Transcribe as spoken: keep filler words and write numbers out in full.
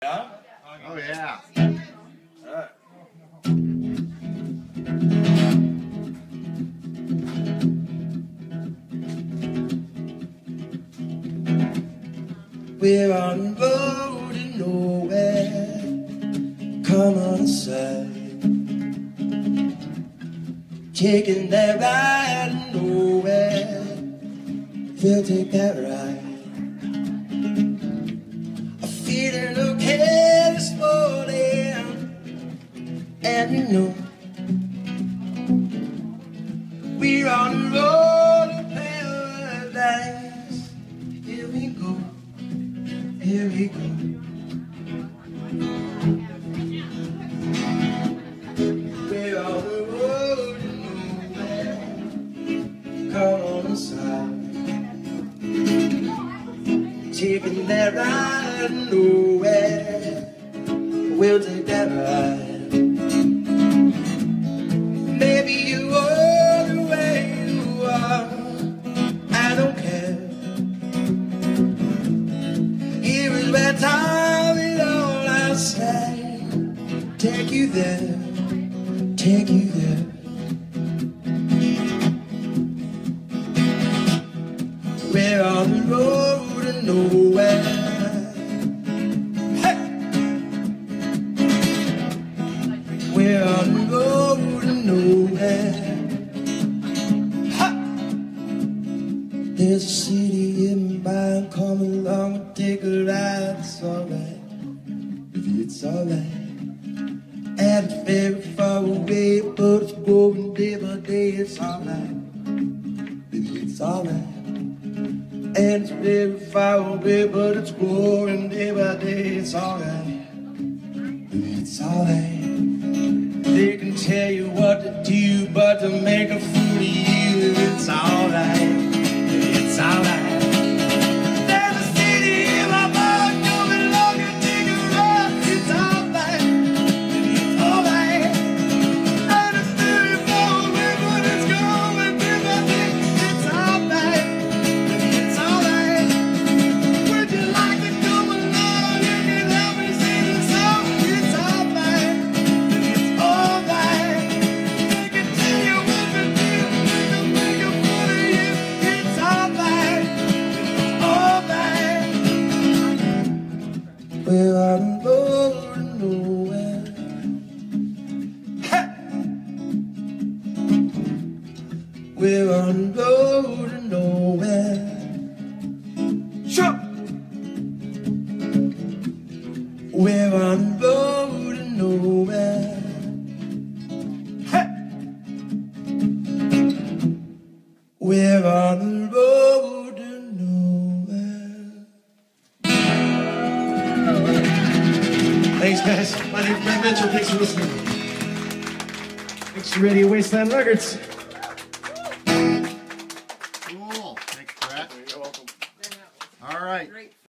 Yeah? Oh, yeah. All right. We're on the road to nowhere. Come on inside. Taking that ride nowhere. We'll take that ride. And you know we're on the road to paradise. Here we go, here we go. We're on the road to nowhere. Come on inside. Taking that ride nowhere. We'll take that ride. Take you there, take you there. We're on the road to nowhere. Hey! We're on the road to nowhere. Ha! There's a city in mind, come along and take a ride. It's alright, it's alright. And it's very far away, but it's growing day by day. It's alright, baby, it's alright. And it's very far away, but it's growing day by day. It's alright, baby, it's alright. They can tell you what to do, but to make a fool of you, it's alright, baby, it's alright. We're on the road to nowhere. Hey! We're on the road to nowhere. Sure. We're on the road to nowhere. Hey! We're on the road to Thanks, guys. My name's Brett Mitchell. Thanks for listening. Thanks to Radio Wasteland Records.